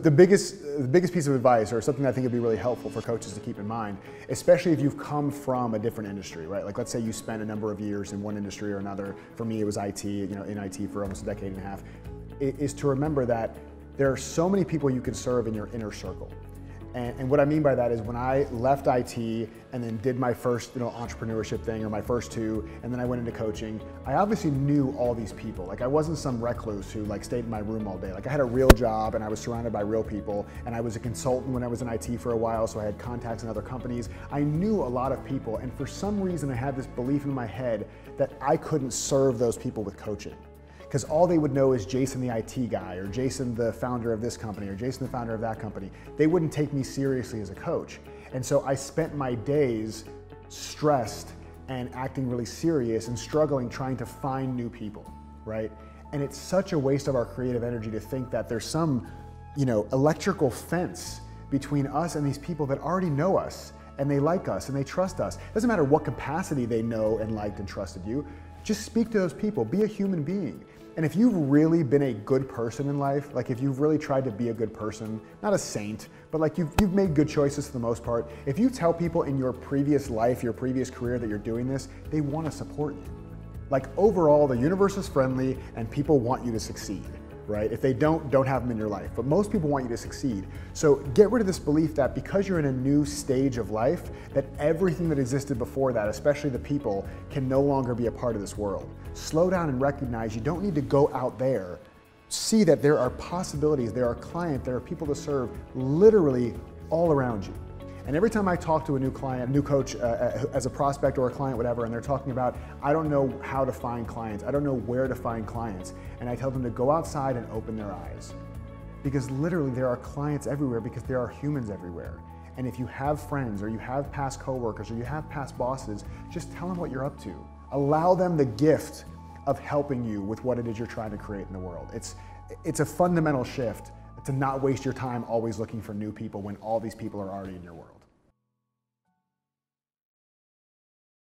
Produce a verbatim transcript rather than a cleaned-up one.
The biggest, the biggest piece of advice, or something I think would be really helpful for coaches to keep in mind, especially if you've come from a different industry, right? Like, let's say you spent a number of years in one industry or another. For me, it was I T, you know, in I T for almost a decade and a half. Is to remember that there are so many people you can serve in your inner circle. And, and what I mean by that is, when I left I T and then did my first, you know, entrepreneurship thing, or my first two, and then I went into coaching, I obviously knew all these people. Like, I wasn't some recluse who like stayed in my room all day. Like, I had a real job and I was surrounded by real people, and I was a consultant when I was in I T for a while, so I had contacts in other companies. I knew a lot of people, and for some reason I had this belief in my head that I couldn't serve those people with coaching. Because all they would know is Jason the I T guy, or Jason the founder of this company, or Jason the founder of that company. They wouldn't take me seriously as a coach. And so I spent my days stressed and acting really serious and struggling trying to find new people, right? And it's such a waste of our creative energy to think that there's some, you know, electrical fence between us and these people that already know us, and they like us, and they trust us. It doesn't matter what capacity they know and liked and trusted you. Just speak to those people, be a human being. And if you've really been a good person in life, like if you've really tried to be a good person, not a saint, but like you've, you've made good choices for the most part, if you tell people in your previous life, your previous career that you're doing this, they want to support you. Like, overall, the universe is friendly and people want you to succeed, right? If they don't, don't have them in your life. But most people want you to succeed. So get rid of this belief that because you're in a new stage of life, that everything that existed before that, especially the people, can no longer be a part of this world. Slow down and recognize you don't need to go out there. See that there are possibilities, there are clients, there are people to serve literally all around you. And every time I talk to a new client, new coach, uh, as a prospect or a client, whatever, and they're talking about, I don't know how to find clients, I don't know where to find clients, and I tell them to go outside and open their eyes. Because literally there are clients everywhere, because there are humans everywhere. And if you have friends, or you have past coworkers, or you have past bosses, just tell them what you're up to. Allow them the gift of helping you with what it is you're trying to create in the world. It's, it's a fundamental shift to not waste your time always looking for new people when all these people are already in your world.